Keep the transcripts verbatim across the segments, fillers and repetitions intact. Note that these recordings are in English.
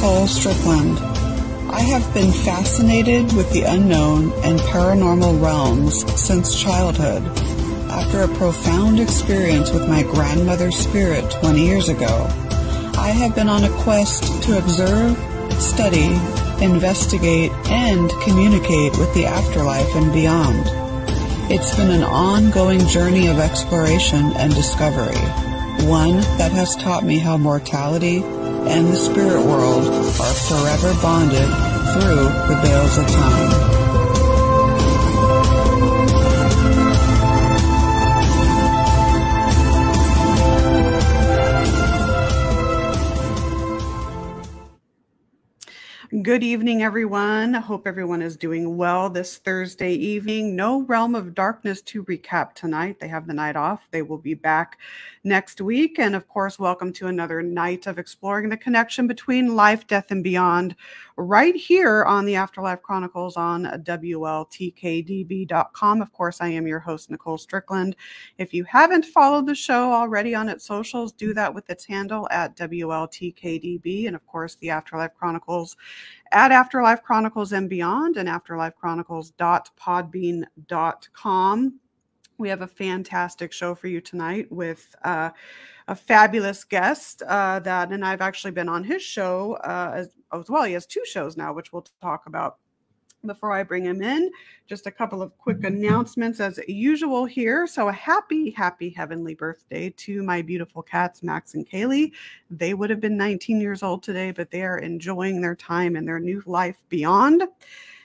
Nicole Strickland. I have been fascinated with the unknown and paranormal realms since childhood. After a profound experience with my grandmother's spirit twenty years ago, I have been on a quest to observe, study, investigate, and communicate with the afterlife and beyond. It's been an ongoing journey of exploration and discovery, one that has taught me how mortality and the spirit world are forever bonded through the veils of time. Good evening, everyone. I hope everyone is doing well this Thursday evening. No Realm of Darkness to recap tonight. They have the night off. They will be back next week. And of course, welcome to another night of exploring the connection between life, death, and beyond right here on the Afterlife Chronicles on W L T K D B dot com. Of course, I am your host, Nicole Strickland. If you haven't followed the show already on its socials, do that with its handle at W L T K D B. And of course, the Afterlife Chronicles at Afterlife Chronicles and Beyond and afterlife chronicles dot podbean dot com. We have a fantastic show for you tonight with uh, a fabulous guest uh, that, and I've actually been on his show uh, as, as well. He has two shows now, which we'll talk about. Before I bring him in, just a couple of quick announcements as usual here. So a happy, happy heavenly birthday to my beautiful cats, Max and Kaylee. They would have been nineteen years old today, but they are enjoying their time and their new life beyond.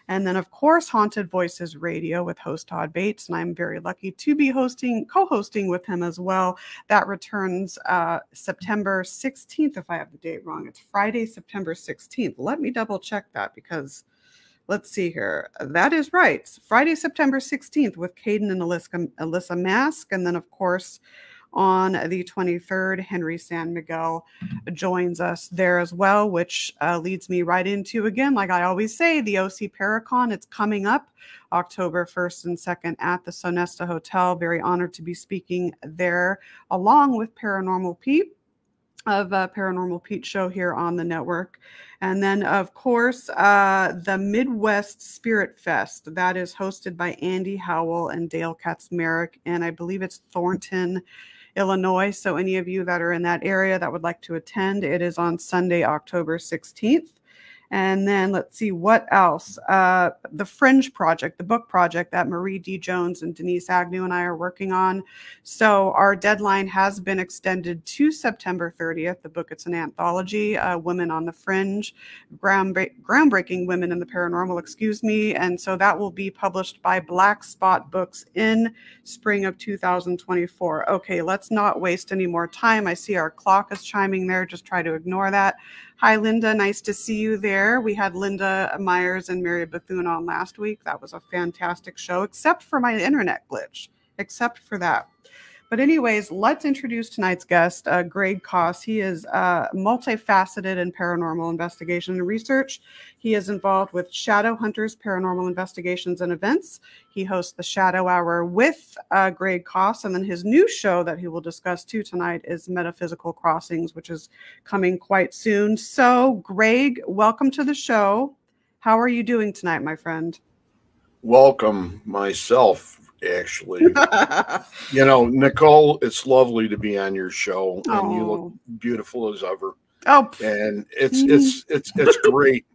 And then, of course, Haunted Voices Radio with host Todd Bates. And I'm very lucky to be hosting, co-hosting with him as well. That returns uh, September sixteenth. If I have the date wrong, it's Friday, September sixteenth. Let me double check that because... Let's see here. That is right. Friday, September sixteenth with Caden and Alyska, Alyssa Mask. And then, of course, on the twenty-third, Henry San Miguel joins us there as well, which uh, leads me right into, again, like I always say, the O C Paracon. It's coming up October first and second at the Sonesta Hotel. Very honored to be speaking there along with Paranormal Peep. of uh, Paranormal Peach Show here on the network. And then, of course, uh, the Midwest Spirit Fest. That is hosted by Andy Howell and Dale Kaczmarek, and I believe it's Thornton, Illinois. So any of you that are in that area that would like to attend, it is on Sunday, October sixteenth. And then let's see what else. Uh, the Fringe Project, the book project that Marie D. Jones and Denise Agnew and I are working on. So our deadline has been extended to September thirtieth. The book, it's an anthology, uh, Women on the Fringe, groundbreak, Groundbreaking Women in the Paranormal, excuse me. And so that will be published by Black Spot Books in spring of two thousand twenty-four. Okay, let's not waste any more time. I see our clock is chiming there. Just try to ignore that. Hi, Linda. Nice to see you there. We had Linda Myers and Mary Bethune on last week. That was a fantastic show, except for my internet glitch, except for that. But anyways, let's introduce tonight's guest, uh, Greg Koss. He is uh, multifaceted in paranormal investigation and research. He is involved with Shadow Hunters Paranormal Investigations and Events. He hosts the Shadow Hour with uh, Greg Koss. And then his new show that he will discuss too tonight is Metaphysical Crossings, which is coming quite soon. So, Greg, welcome to the show. How are you doing tonight, my friend? Welcome myself. Actually, you know, Nicole, it's lovely to be on your show, and oh. you look beautiful as ever. Oh, and it's it's it's it's great.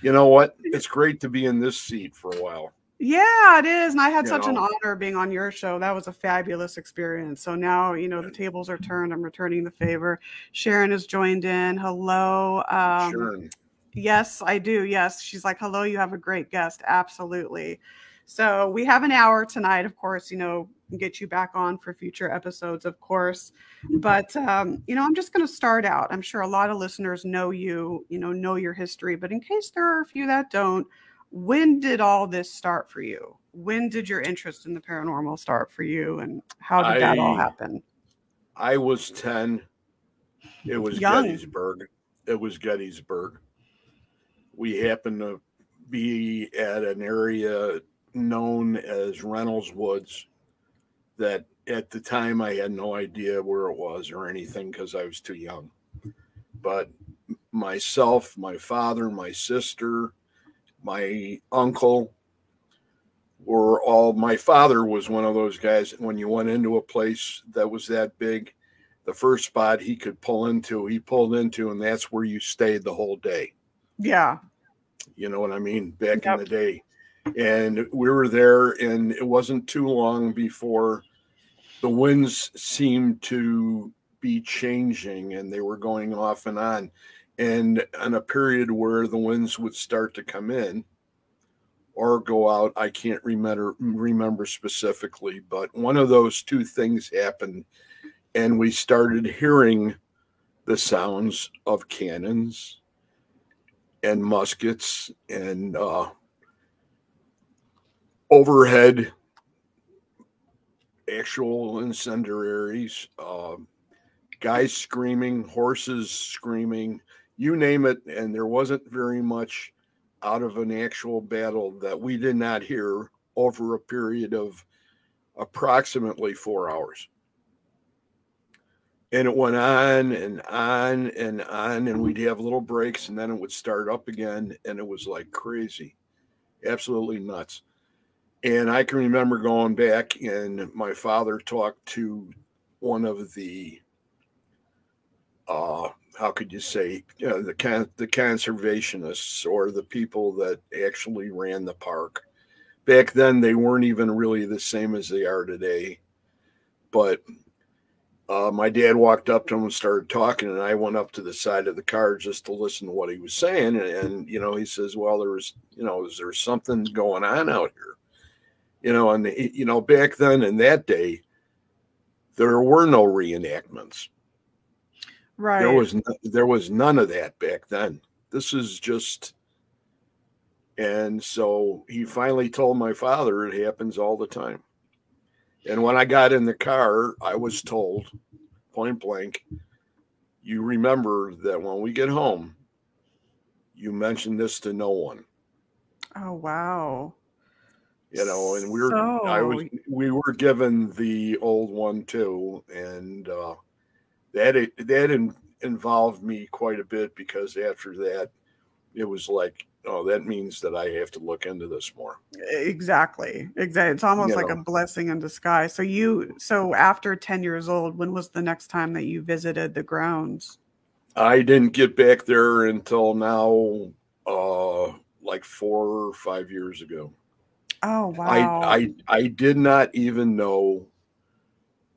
You know what? It's great to be in this seat for a while. Yeah, it is, and I had you such know. an honor being on your show. That was a fabulous experience. So now, you know, the tables are turned. I'm returning the favor. Sharon has joined in. Hello, um, Sharon. Yes, I do. Yes, she's like, hello. You have a great guest. Absolutely. So we have an hour tonight, of course, you know, get you back on for future episodes, of course. But, um, you know, I'm just going to start out. I'm sure a lot of listeners know you, you know, know your history. But in case there are a few that don't, when did all this start for you? When did your interest in the paranormal start for you? And how did I, that all happen? I was ten. It was Young. Gettysburg. It was Gettysburg. We happened to be at an area known as Reynolds Woods that at the time I had no idea where it was or anything because I was too young, but myself, my father, my sister, my uncle were all, my father was one of those guys. When you went into a place that was that big, the first spot he could pull into, he pulled into, and that's where you stayed the whole day. Yeah. You know what I mean? Back yep. in the day. And we were there, and it wasn't too long before the winds seemed to be changing, and they were going off and on. And on a period where the winds would start to come in or go out, I can't remember, remember specifically, but one of those two things happened, and we started hearing the sounds of cannons and muskets and uh, overhead actual incendiaries, uh, guys screaming, horses screaming, you name it. And there wasn't very much out of an actual battle that we did not hear over a period of approximately four hours. And it went on and on and on, and we'd have little breaks, and then it would start up again, and it was like crazy, absolutely nuts. And I can remember going back, and my father talked to one of the, uh, how could you say, you know, the con the conservationists, or the people that actually ran the park. Back then, they weren't even really the same as they are today, but... Uh, my dad walked up to him and started talking, and I went up to the side of the car just to listen to what he was saying. And, and you know, he says, well, there was, you know, is there something going on out here? You know, and, you know, back then in that day, there were no reenactments. Right. There was, no, there was none of that back then. This is just, and so he finally told my father it happens all the time. And when I got in the car, I was told, point blank, you remember that when we get home, you mention this to no one. Oh, wow. You know, and we were, so... I was, we were given the old one too. And uh, that, that in, involved me quite a bit, because after that, it was like, oh, that means that I have to look into this more. Exactly. Exactly. It's almost you like know. a blessing in disguise. So you, so after ten years old, when was the next time that you visited the grounds? I didn't get back there until now, uh, like four or five years ago. Oh, wow. I, I, I did not even know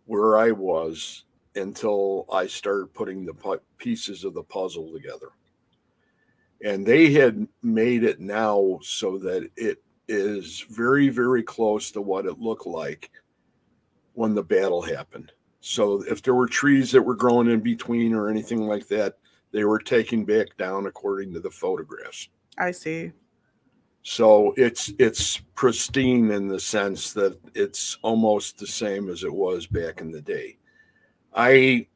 where I was until I started putting the pieces of the puzzle together. And they had made it now so that it is very, very close to what it looked like when the battle happened. So if there were trees that were growing in between or anything like that, they were taken back down according to the photographs. I see. So it's it's pristine in the sense that it's almost the same as it was back in the day. I...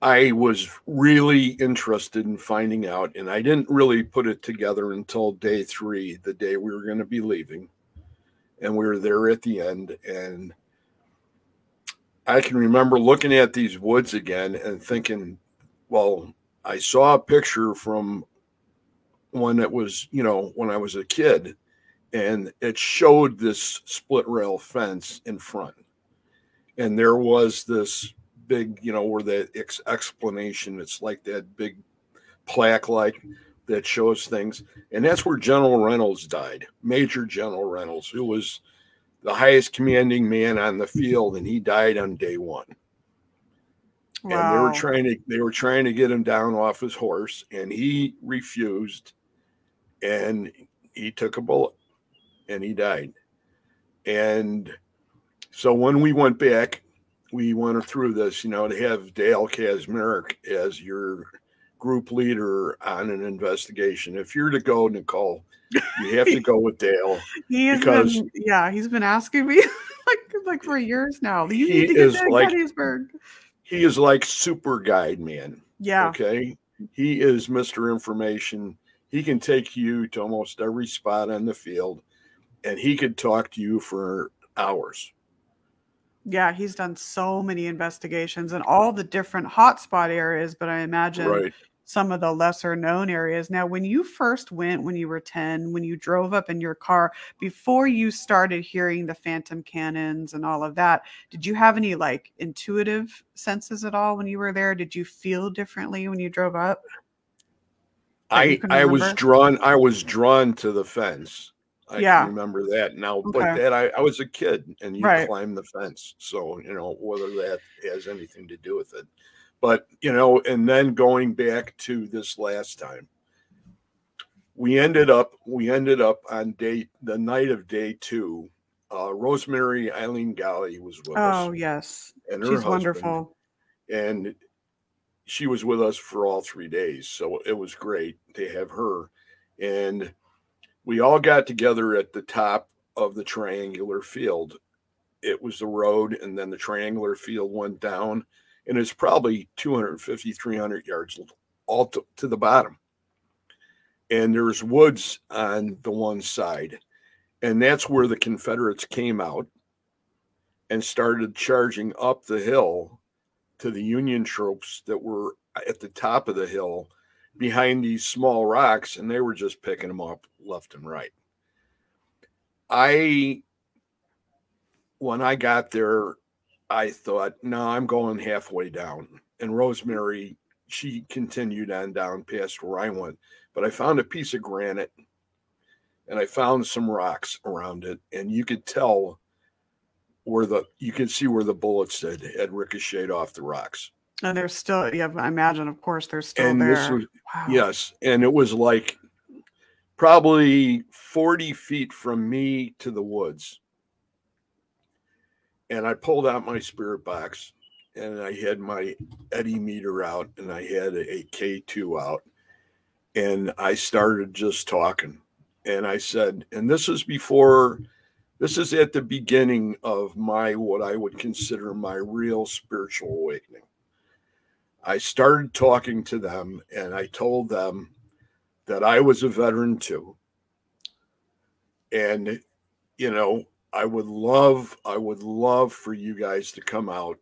I was really interested in finding out, and I didn't really put it together until day three, the day we were going to be leaving, and we were there at the end. And I can remember looking at these woods again and thinking, well, I saw a picture from one that was, you know, when I was a kid, and it showed this split rail fence in front, and there was this big, you know, where that ex explanation, it's like that big plaque like that shows things. And that's where General Reynolds died, Major General Reynolds, who was the highest commanding man on the field. And he died on day one. Wow. And they were trying to, they were trying to get him down off his horse, and he refused, and he took a bullet and he died. And so when we went back, we went through this, you know, to have Dale Kaczmarek as your group leader on an investigation. If you're to go, Nicole, you have to go with Dale. he because been, yeah, he's been asking me like like for years now. You he need to get to like, Gettysburg. He is like super guide man. Yeah. Okay. He is Mister Information. He can take you to almost every spot on the field, and he could talk to you for hours. Yeah, he's done so many investigations in all the different hotspot areas, but I imagine right. some of the lesser known areas. Now, when you first went, when you were ten, when you drove up in your car, before you started hearing the phantom cannons and all of that, did you have any like intuitive senses at all when you were there? Did you feel differently when you drove up? I, I was drawn, I was drawn to the fence. I yeah. can remember that now, okay. but that I, I was a kid and you right. climbed the fence. So, you know, whether that has anything to do with it, but, you know, and then going back to this last time, we ended up, we ended up on day, the night of day two, uh, Rosemary Eileen Golly was with oh, us. Oh yes. And her She's husband, wonderful. And she was with us for all three days. So it was great to have her. And we all got together at the top of the triangular field. It was the road, and then the triangular field went down, and it's probably two fifty, three hundred yards all to, to the bottom. And there's woods on the one side, and that's where the Confederates came out and started charging up the hill to the Union troops that were at the top of the hill behind these small rocks, and they were just picking them up left and right. I, when I got there, I thought, no, I'm going halfway down. And Rosemary, she continued on down past where I went, but I found a piece of granite and I found some rocks around it. And you could tell where the, you could see where the bullets had, had ricocheted off the rocks. And they're still, yeah, I imagine, of course, they're still and there. This was, wow. Yes. And it was like probably forty feet from me to the woods. And I pulled out my spirit box and I had my Eddy meter out and I had a K two out. And I started just talking. And I said, and this is before, this is at the beginning of my, what I would consider my real spiritual awakening. I started talking to them and I told them that I was a veteran too. And, you know, I would love, I would love for you guys to come out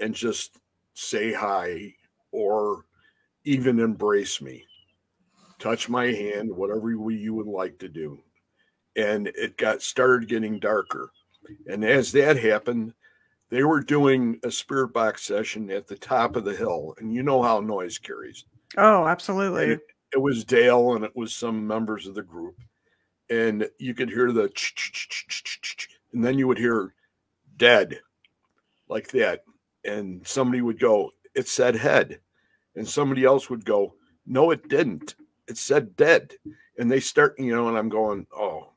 and just say hi or even embrace me, touch my hand, whatever you would like to do. And it got started getting darker. And as that happened, they were doing a spirit box session at the top of the hill. And you know how noise carries. Oh, absolutely. It, it was Dale and it was some members of the group. And you could hear the ch ch ch ch ch ch, and then you would hear dead like that. And somebody would go, it said head. And somebody else would go, no, it didn't. It said dead. And they start, you know, and I'm going, oh.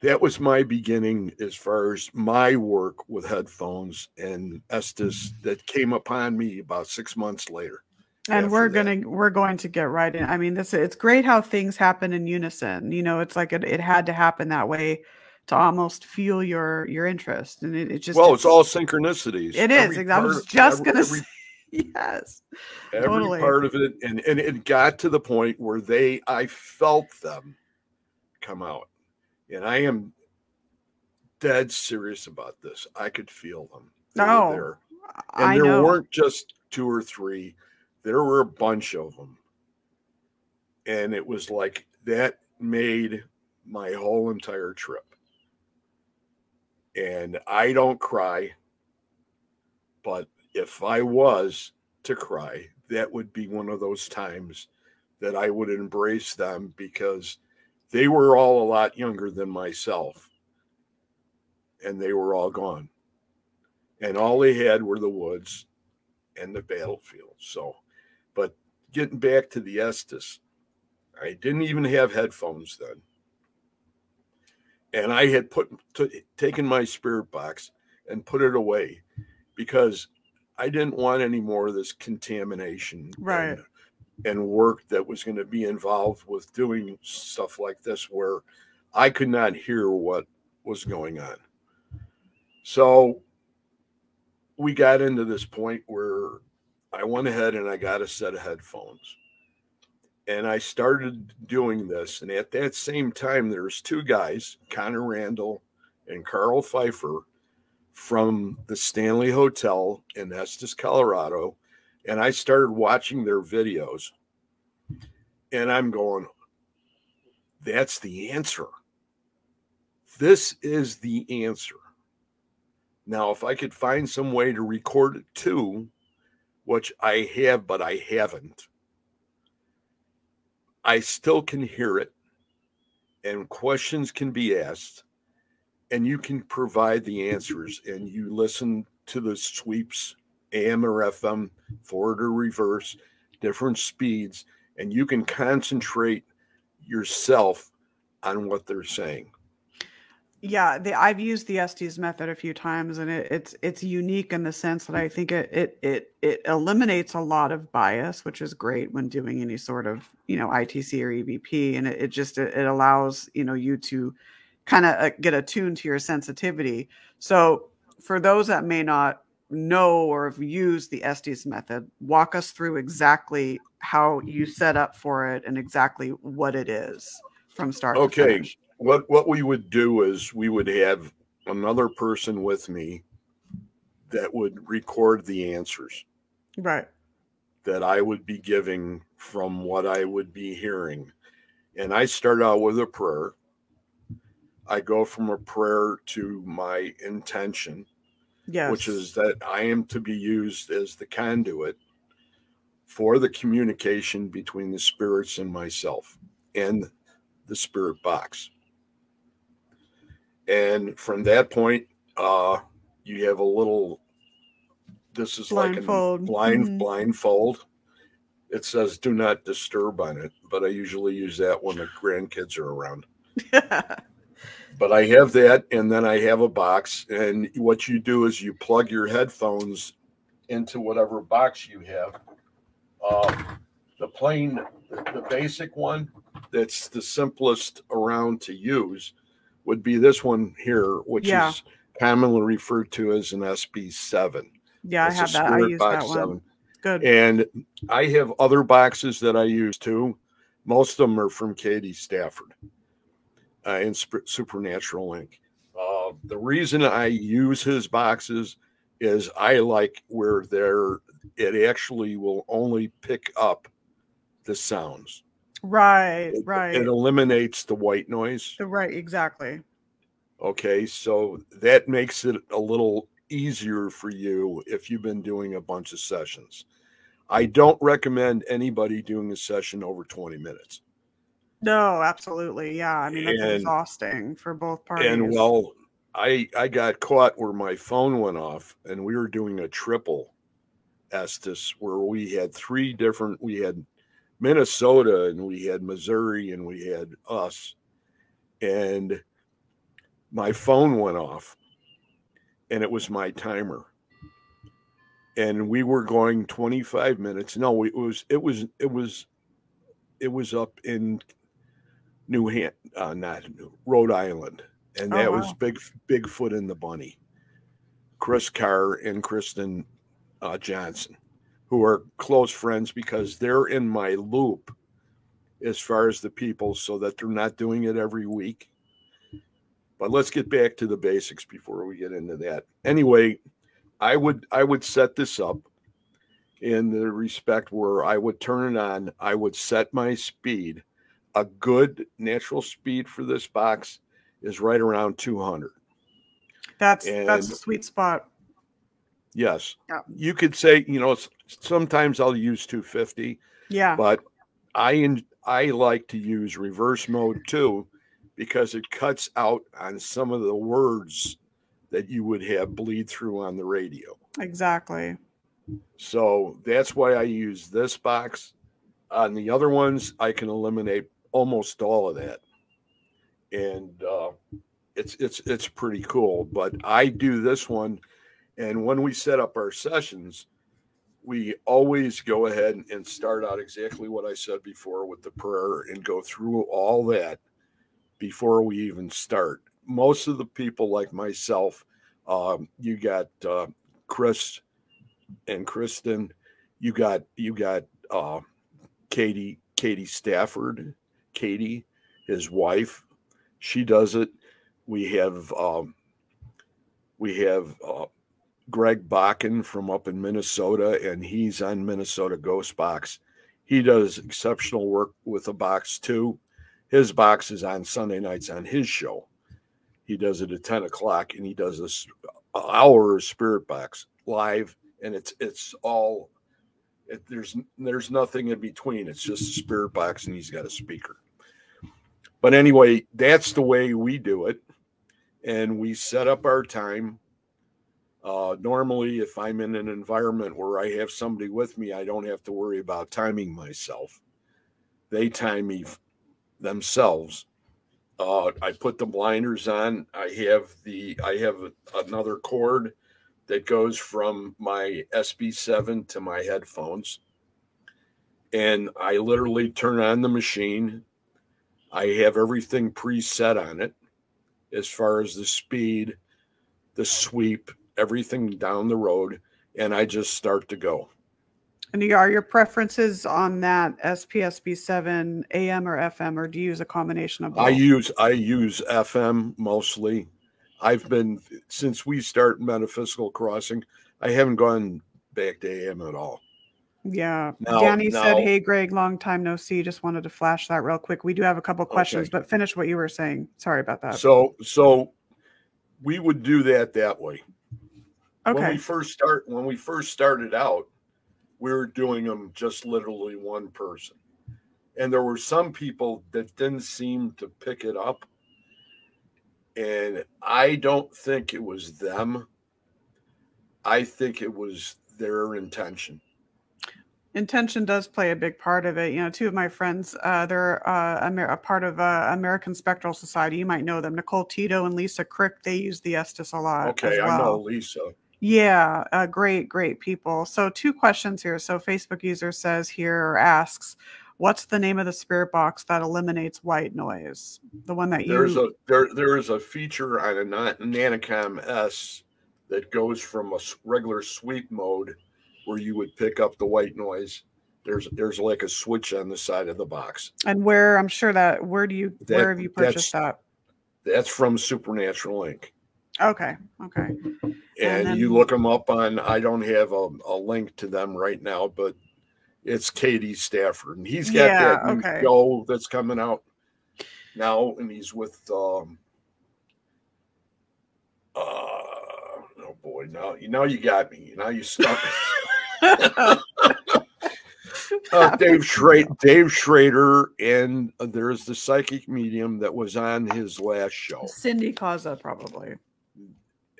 That was my beginning as far as my work with headphones and Estes that came upon me about six months later. And we're going to, we're going to get right in. I mean, this, it's great how things happen in unison. You know, it's like it, it had to happen that way to almost fuel your, your interest. And it, it just, well, it's, it's all synchronicities. It is. Every I was part, just going to say, yes, every totally. Part of it. And, and it got to the point where they, I felt them come out. And I am dead serious about this. I could feel them. They oh, were there. And I there know. weren't just two or three. There were a bunch of them. And it was like that made my whole entire trip. And I don't cry. But if I was to cry, that would be one of those times that I would embrace them because they were all a lot younger than myself, and they were all gone. And all they had were the woods and the battlefield. So, but getting back to the Estes, I didn't even have headphones then. And I had put taken my spirit box and put it away because I didn't want any more of this contamination. Right. And, and work that was going to be involved with doing stuff like this where I could not hear what was going on. So we got into this point where I went ahead and I got a set of headphones. And I started doing this. And at that same time, there's two guys, Connor Randall and Carl Pfeiffer, from the Stanley Hotel in Estes, Colorado, And I started watching their videos, and I'm going, that's the answer. This is the answer. Now, if I could find some way to record it too, which I have, but I haven't, I still can hear it, and questions can be asked, and you can provide the answers, and you listen to the sweeps, A M or F M, forward or reverse, different speeds, and you can concentrate yourself on what they're saying. Yeah, the, I've used the Estes method a few times, and it, it's it's unique in the sense that I think it it it it eliminates a lot of bias, which is great when doing any sort of, you know, I T C or E V P, and it, it just it, it allows, you know, you to kind of get attuned to your sensitivity. So for those that may not know or have used the Estes method, walk us through exactly how you set up for it and exactly what it is from start okay. to finish. What what we would do is we would have another person with me that would record the answers. Right. That I would be giving from what I would be hearing. And I start out with a prayer. I go from a prayer to my intention, yes. which is that I am to be used as the conduit for the communication between the spirits and myself and the spirit box. And from that point, uh, you have a little, this is blindfold. like a blind mm-hmm. blindfold. It says, do not disturb on it, but I usually use that when the grandkids are around. Yeah. But I have that, and then I have a box. And what you do is you plug your headphones into whatever box you have. Uh, the plain, the basic one that's the simplest around to use would be this one here, which yeah. is commonly referred to as an S B seven. Yeah, it's I have that. I use that one. seven. Good. And I have other boxes that I use too. Most of them are from Katie Stafford uh, and Sp- Supernatural Incorporated. Uh, the reason I use his boxes is I like where they're, it actually will only pick up the sounds. Right, it, right. It eliminates the white noise. The right, exactly. Okay, so that makes it a little easier for you if you've been doing a bunch of sessions. I don't recommend anybody doing a session over twenty minutes. No, absolutely. Yeah, I mean, that's and, exhausting for both parties. And well, I, I got caught where my phone went off, and we were doing a triple Estes where we had three different, we had Minnesota, and we had Missouri, and we had us, and my phone went off, and it was my timer, and we were going twenty-five minutes. No, it was it was it was it was up in New Han, uh, not New Rhode Island, and that oh, wow. was big Bigfoot and the Bunny, Chris Carr and Kristen uh, Johnson, who are close friends because they're in my loop as far as the people, so that they're not doing it every week. But let's get back to the basics before we get into that. Anyway, I would I would set this up in the respect where I would turn it on. I would set my speed. A good natural speed for this box is right around two hundred. That's, and that's the sweet spot. Yes. Yeah. You could say, you know, sometimes I'll use two fifty. Yeah. But I I like to use reverse mode too, because it cuts out on some of the words that you would have bleed through on the radio. Exactly. So that's why I use this box. On the other ones, I can eliminate almost all of that. And uh, it's it's it's pretty cool. But I do this one. And when we set up our sessions, we always go ahead and start out exactly what I said before with the prayer and go through all that before we even start. Most of the people like myself, um, you got uh, Chris and Kristen, you got you got uh, Katie, Katie Stafford, Katie, his wife, she does it. We have um, we have. Uh, Greg Bakken from up in Minnesota, and he's on Minnesota Ghost Box. He does exceptional work with a box too. His box is on Sunday nights on his show. He does it at ten o'clock, and he does this hour spirit box live, and it's it's all it, there's there's nothing in between. It's just a spirit box, and he's got a speaker. But anyway, that's the way we do it, and we set up our time. Uh, normally, if I'm in an environment where I have somebody with me, I don't have to worry about timing myself. They time me themselves. Uh, I put the blinders on. I have the I have a, another cord that goes from my S B seven to my headphones, and I literally turn on the machine. I have everything preset on it as far as the speed, the sweep, everything down the road, and I just start to go. And are your preferences on that S P S B seven A M or F M, or do you use a combination of both? I use I use F M mostly. I've been, since we start Metaphysical Crossing, I haven't gone back to A M at all. Yeah. No, Danny no. said, hey, Greg, long time no see. Just wanted to flash that real quick. We do have a couple questions, okay, but finish what you were saying. Sorry about that. So, so we would do that that way. Okay. When we first start, when we first started out, we were doing them just literally one person, and there were some people that didn't seem to pick it up, and I don't think it was them. I think it was their intention. Intention does play a big part of it. You know, two of my friends, uh, they're uh, a part of uh, American Spectral Society. You might know them, Nicole Tito and Lisa Crick. They use the Estes a lot. Okay, well. I know Lisa. Yeah, uh, great, great people. So two questions here. So Facebook user says here, or asks, what's the name of the spirit box that eliminates white noise? The one that you... There's a, there, there is a feature on a Nanicom S that goes from a regular sweep mode where you would pick up the white noise. There's there's like a switch on the side of the box. And where, I'm sure that, where do you, that, where have you purchased that's, that? That's from Supernatural Incorporated. Okay, okay. And, and then, you look them up on, I don't have a, a link to them right now, but it's Katie Stafford. And he's got yeah, that new okay. show that's coming out now, and he's with, um, uh, oh boy, now, now you got me. Now you stuck. uh, Dave, Schra Dave Schrader, and uh, there's the psychic medium that was on his last show. Cindy Causa, probably.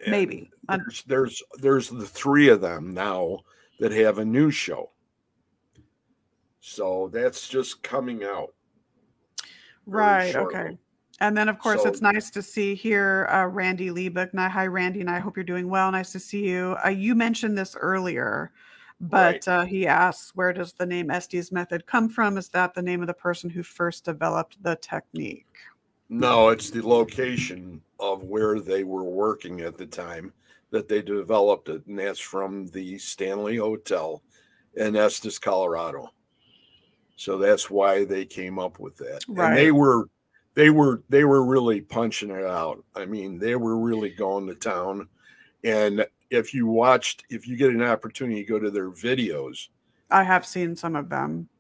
And Maybe there's, there's there's the three of them now that have a new show, so that's just coming out. Right. Shortly. Okay. And then of course so, it's nice to see here, uh, Randy Liebeck. Hi, Randy, and I hope you're doing well. Nice to see you. Uh, you mentioned this earlier, but right. uh, he asks, where does the name Estes Method come from? Is that the name of the person who first developed the technique? No, it's the location of where they were working at the time that they developed it, and that's from the Stanley Hotel in Estes, Colorado. So that's why they came up with that. Right. And they were they were they were really punching it out. I mean, they were really going to town. And if you watched, if you get an opportunity to go to their videos. I have seen some of them.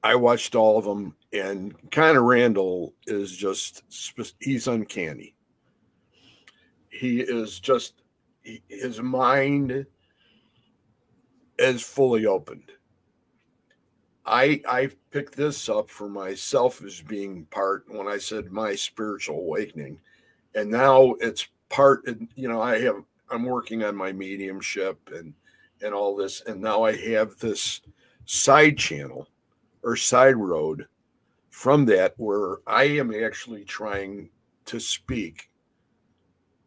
I watched all of them, and Connor Randall is just, he's uncanny. He is just, he, his mind is fully opened. I, I picked this up for myself as being part, when I said my spiritual awakening, and now it's part, you know, I have, I'm working on my mediumship and, and all this, and now I have this side channel or side road from that where I am actually trying to speak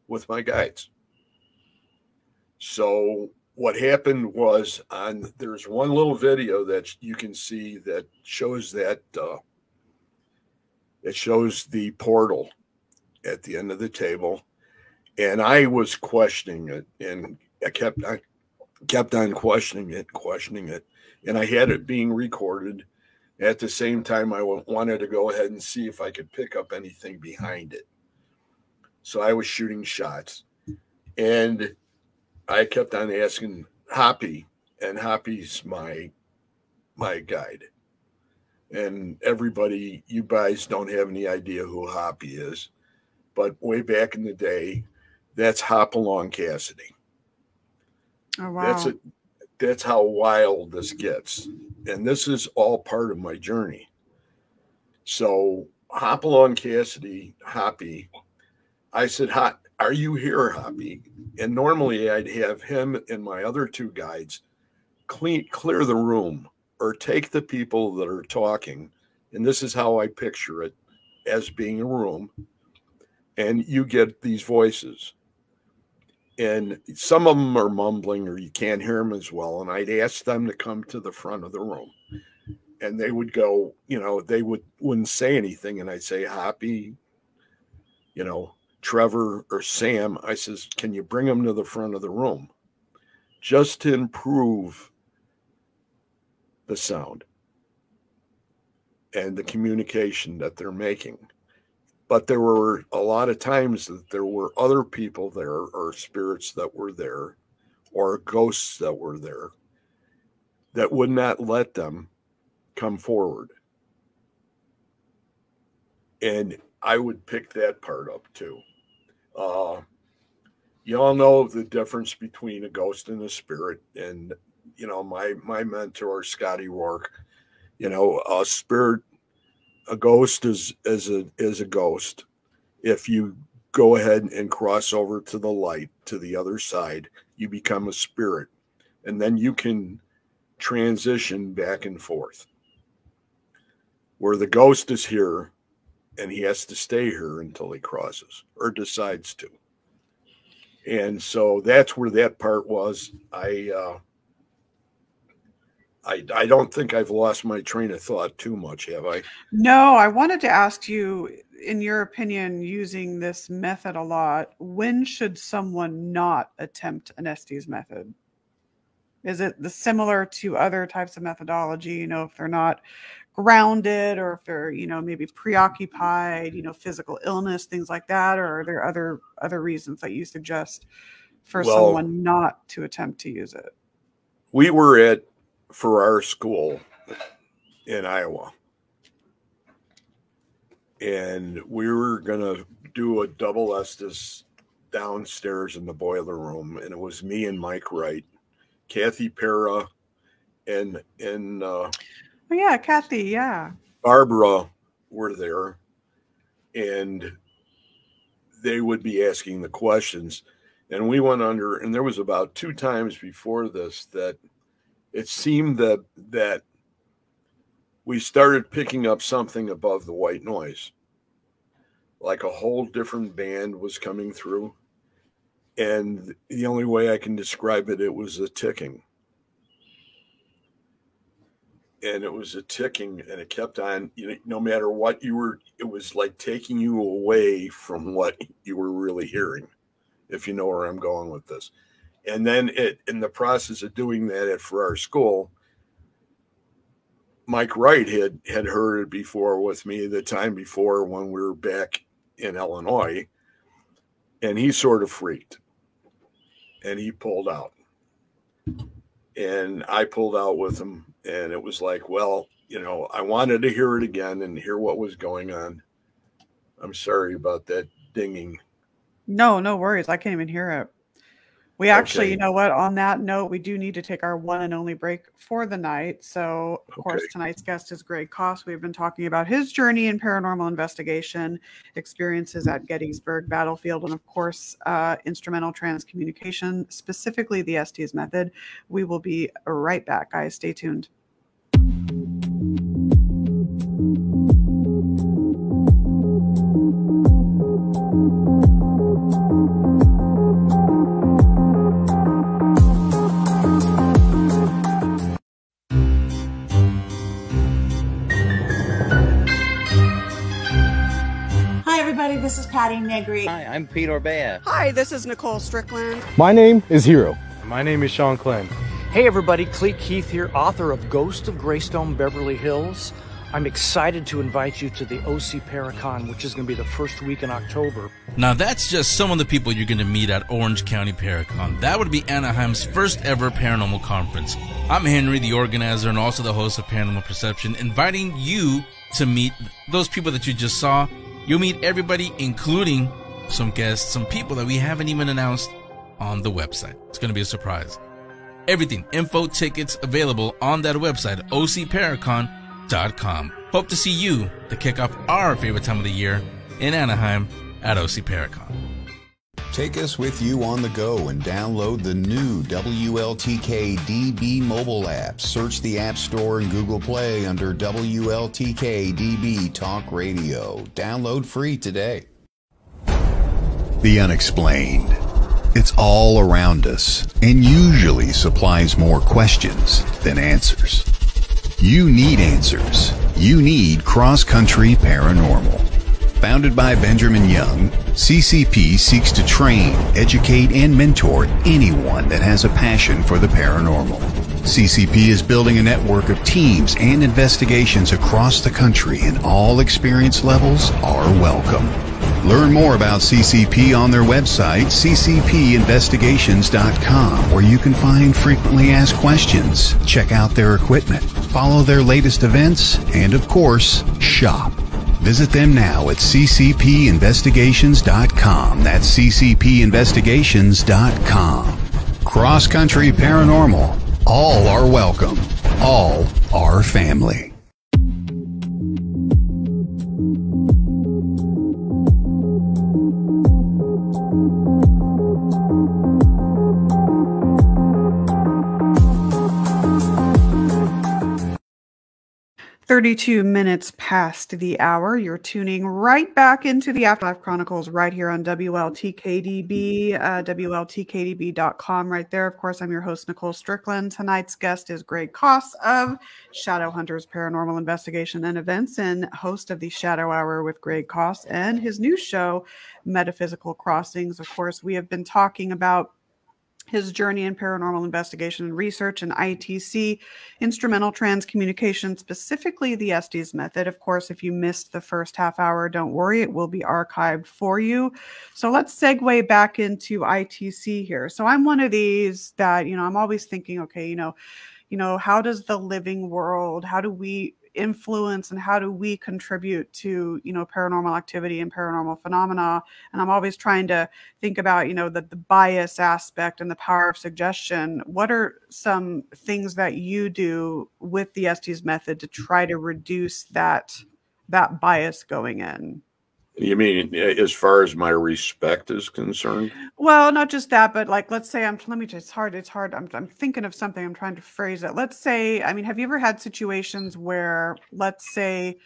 with my guides. So what happened was, on there's one little video that you can see that shows that uh, it shows the portal at the end of the table, and I was questioning it, and I kept I kept on questioning it, questioning it, and I had it being recorded. At the same time, I wanted to go ahead and see if I could pick up anything behind it. So I was shooting shots. And I kept on asking Hoppy, and Hoppy's my my guide. And everybody, you guys don't have any idea who Hoppy is, but way back in the day, that's Hop Along Cassidy. Oh, wow. That's, a, that's how wild this gets. And this is all part of my journey. So Hop Along Cassidy, Hoppy, I said, Hop, are you here, Hoppy? And normally I'd have him and my other two guides clean, clear the room or take the people that are talking. And this is how I picture it as being a room. And you get these voices. And some of them are mumbling or you can't hear them as well. And I'd ask them to come to the front of the room. And they would go, you know, they would, wouldn't say anything. And I'd say, Hoppy, you know, Trevor or Sam, I says, can you bring them to the front of the room? Just to improve the sound and the communication that they're making. But there were a lot of times that there were other people there or spirits that were there or ghosts that were there that would not let them come forward. And I would pick that part up too. Uh, you all know the difference between a ghost and a spirit. And, you know, my, my mentor, Scotty Rourke, you know, a spirit, a ghost is, is a, is a ghost. If you go ahead and cross over to the light, to the other side, you become a spirit. And then you can transition back and forth. Where the ghost is here and he has to stay here until he crosses or decides to. And so that's where that part was. I, uh, I, I don't think I've lost my train of thought too much, have I? No, I wanted to ask you, in your opinion, using this method a lot, when should someone not attempt an Estes method? Is it the similar to other types of methodology, you know, if they're not grounded or if they're, you know, maybe preoccupied, you know, physical illness, things like that? Or are there other, other reasons that you suggest for well, someone not to attempt to use it? We were at, for our school in Iowa. And we were going to do a double Estes downstairs in the boiler room. And it was me and Mike Wright, Kathy Para, and, and, uh, oh, yeah, Kathy. Yeah. Barbara were there, and they would be asking the questions. And we went under, and there was about two times before this that it seemed that that we started picking up something above the white noise, like a whole different band was coming through. And the only way I can describe it, it was a ticking. And it was a ticking, and it kept on, you know, no matter what you were, it was like taking you away from what you were really hearing, if you know where I'm going with this. And then it, in the process of doing that at for our school, Mike Wright had, had heard it before with me the time before when we were back in Illinois, and he sort of freaked and he pulled out, and I pulled out with him. And it was like, well, you know, I wanted to hear it again and hear what was going on. I'm sorry about that dinging. No, no worries. I can't even hear it. We actually, okay. You know what, on that note, we do need to take our one and only break for the night. So, of okay. course, tonight's guest is Greg Koss. We've been talking about his journey in paranormal investigation, experiences at Gettysburg Battlefield, and, of course, uh, instrumental trans communication, specifically the Estes method. We will be right back, guys. Stay tuned. This is Patty Negri. Hi, I'm Pete Orbea. Hi, this is Nicole Strickland. My name is Hero. My name is Sean Klein. Hey everybody, Cleek Keith here, author of Ghost of Greystone Beverly Hills, I'm excited to invite you to the O C Paracon, which is going to be the first week in October. Now that's just some of the people you're going to meet at Orange County Paracon. That would be Anaheim's first ever paranormal conference. I'm Henry, the organizer and also the host of Paranormal Perception, inviting you to meet those people that you just saw. You'll meet everybody, including some guests, some people that we haven't even announced on the website. It's going to be a surprise. Everything, info, tickets available on that website, O C Paracon dot com. Hope to see you to kick off our favorite time of the year in Anaheim at O C Paracon. Take us with you on the go and download the new W L T K D B mobile app. Search the App Store and Google Play under W L T K D B Talk Radio. Download free today. The unexplained. It's all around us and usually supplies more questions than answers. You need answers. You need Cross-Country Paranormal. Founded by Benjamin Young, C C P seeks to train, educate, and mentor anyone that has a passion for the paranormal. C C P is building a network of teams and investigations across the country, and all experience levels are welcome. Learn more about C C P on their website, C C P investigations dot com, where you can find frequently asked questions, check out their equipment, follow their latest events, and of course, shop. Visit them now at C C P investigations dot com. That's C C P investigations dot com. Cross-Country Paranormal. All are welcome. All are family. thirty-two minutes past the hour. You're tuning right back into the Afterlife Chronicles right here on W L T K D B, uh, W L T K D B dot com right there. Of course, I'm your host, Nicole Strickland. Tonight's guest is Greg Koss of Shadow Hunters Paranormal Investigation and Events and host of the Shadow Hour with Greg Koss and his new show, Metaphysical Crossings. Of course, we have been talking about his journey in paranormal investigation and research and I T C, Instrumental Trans Communication, specifically the Estes Method. Of course, if you missed the first half hour, don't worry, it will be archived for you. So let's segue back into I T C here. So I'm one of these that, you know, I'm always thinking, okay, you know, you know, how does the living world, how do we influence and how do we contribute to, you know, paranormal activity and paranormal phenomena? And I'm always trying to think about, you know, the, the bias aspect and the power of suggestion. What are some things that you do with the Estes Method to try to reduce that, that bias going in? You mean as far as my respect is concerned? Well, not just that, but like, let's say I'm, let me just, it's hard, it's hard. I'm, I'm thinking of something, I'm trying to phrase it. Let's say, I mean, have you ever had situations where, let's say,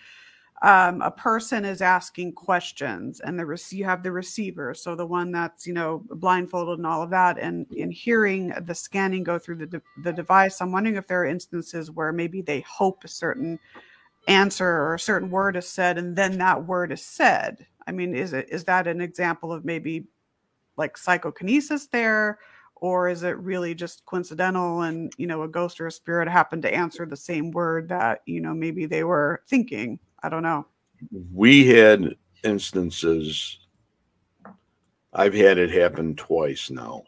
um, a person is asking questions and the you have the receiver, so the one that's, you know, blindfolded and all of that, and in hearing the scanning go through the, de the device, I'm wondering if there are instances where maybe they hope a certain answer or a certain word is said and then that word is said. I mean, is it is that an example of maybe like psychokinesis there, or is it really just coincidental and, you know, a ghost or a spirit happened to answer the same word that, you know, maybe they were thinking? I don't know. We had instances, I've had it happen twice now,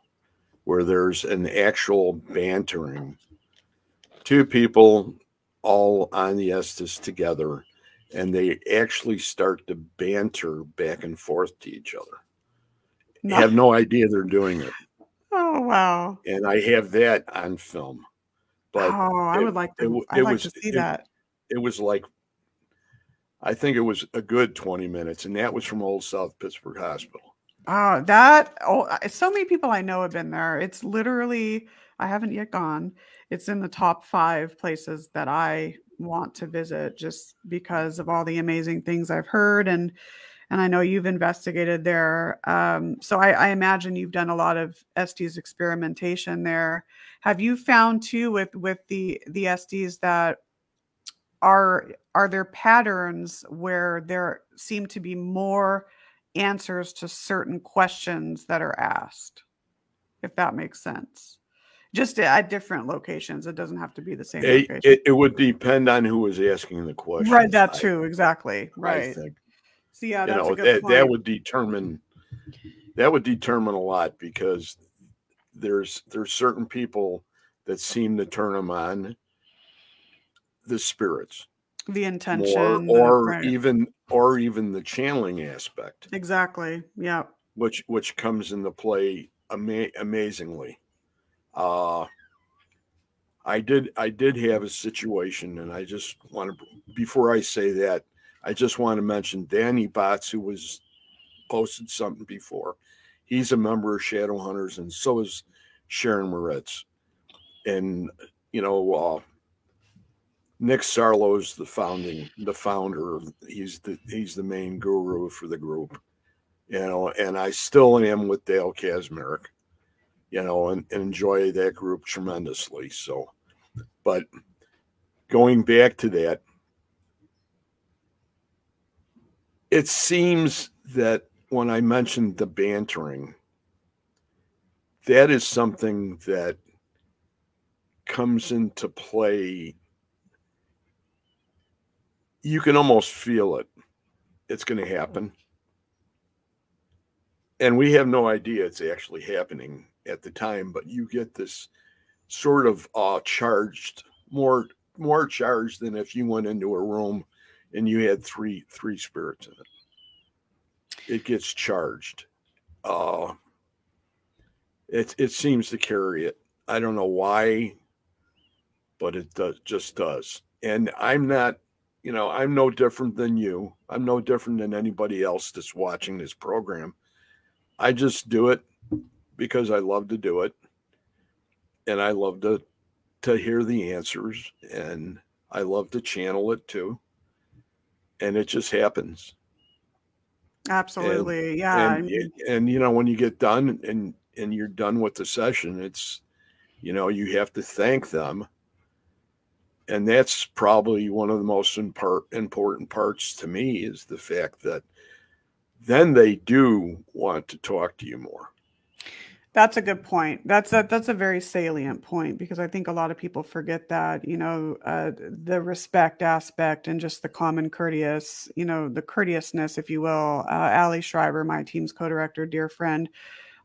where there's an actual bantering, two people all on the Estes together, and they actually start to banter back and forth to each other. No. Have no idea they're doing it. Oh, wow. And I have that on film. But oh, it, I would like to, it, I'd it like was, to see it, that. It was like, I think it was a good twenty minutes, and that was from Old South Pittsburgh Hospital. Oh, that, oh, so many people I know have been there. It's literally, I haven't yet gone. It's in the top five places that I want to visit just because of all the amazing things I've heard. And, and I know you've investigated there. Um, so I, I imagine you've done a lot of Estes experimentation there. Have you found too with, with the, the Estes that are, are there patterns where there seem to be more answers to certain questions that are asked, if that makes sense? Just at different locations. It doesn't have to be the same it, location. It, it would depend on who was asking the question. Right, that too, exactly. Right. So yeah, that's you know, a good that, point. That would determine that would determine a lot, because there's there's certain people that seem to turn them on the spirits. The intention or, or right. even or even the channeling aspect. Exactly. Yeah. Which which comes into play ama amazingly. Uh, I did, I did have a situation, and I just want to, before I say that, I just want to mention Danny Botts, who was posted something before. He's a member of Shadow Hunters, and so is Sharon Moretz. And, you know, uh, Nick Sarlo's the founding, the founder. He's the, he's the main guru for the group, you know, and I still am with Dale Kaczmarek. You know, and, and enjoy that group tremendously. So, but going back to that, it seems that when I mentioned the bantering, that is something that comes into play. You can almost feel it. It's going to happen. And we have no idea it's actually happening at the time, but you get this sort of uh, charged, more more charged than if you went into a room and you had three three spirits in it. It gets charged. Uh, it it seems to carry it. I don't know why, but it does, just does. And I'm not, you know, I'm no different than you. I'm no different than anybody else that's watching this program. I just do it because I love to do it, and I love to to hear the answers, and I love to channel it too, and it just happens. Absolutely. And, yeah. And, and, and you know, when you get done and and you're done with the session, it's, you know, you have to thank them, and that's probably one of the most important parts to me, is the fact that then they do want to talk to you more. That's a good point. That's a, that's a very salient point, because I think a lot of people forget that, you know, uh, the respect aspect and just the common courteous, you know, the courteousness, if you will. Uh, Allie Schreiber, my team's co-director, dear friend,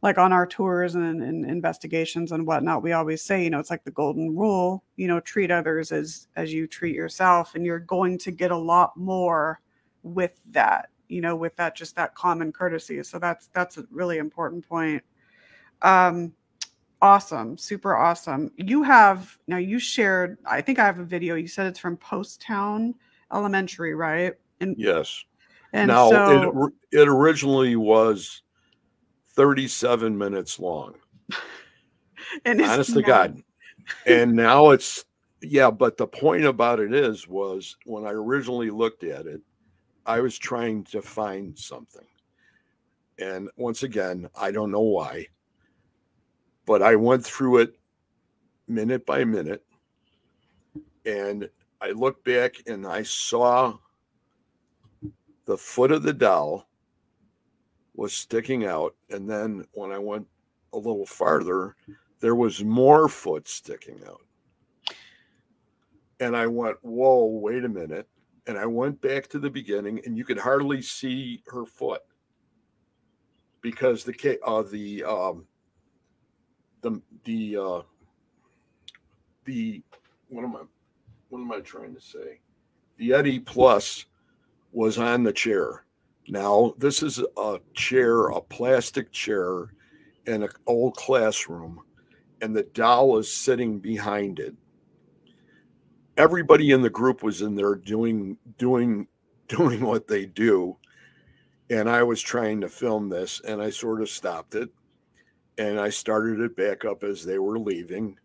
like on our tours and, and investigations and whatnot, we always say, you know, it's like the golden rule, you know, treat others as, as you treat yourself, and you're going to get a lot more with that. You know, with that, just that common courtesy. So that's, that's a really important point. Um, awesome. Super awesome. You have, now you shared, I think I have a video. You said it's from Post Town Elementary, right? And yes. And now so, it, it originally was thirty-seven minutes long. And honest to God. And now it's, yeah, but the point about it is, was when I originally looked at it, I was trying to find something. And once again, I don't know why, but I went through it minute by minute. And I looked back and I saw the foot of the doll was sticking out. And then when I went a little farther, there was more foot sticking out. And I went, whoa, wait a minute. And I went back to the beginning, and you could hardly see her foot because the uh, the um, the the uh, the what am I what am I trying to say? The Eddie Plus was on the chair. Now this is a chair, a plastic chair, in an old classroom, and the doll is sitting behind it. Everybody in the group was in there doing, doing, doing what they do. And I was trying to film this, and I sort of stopped it, and I started it back up as they were leaving.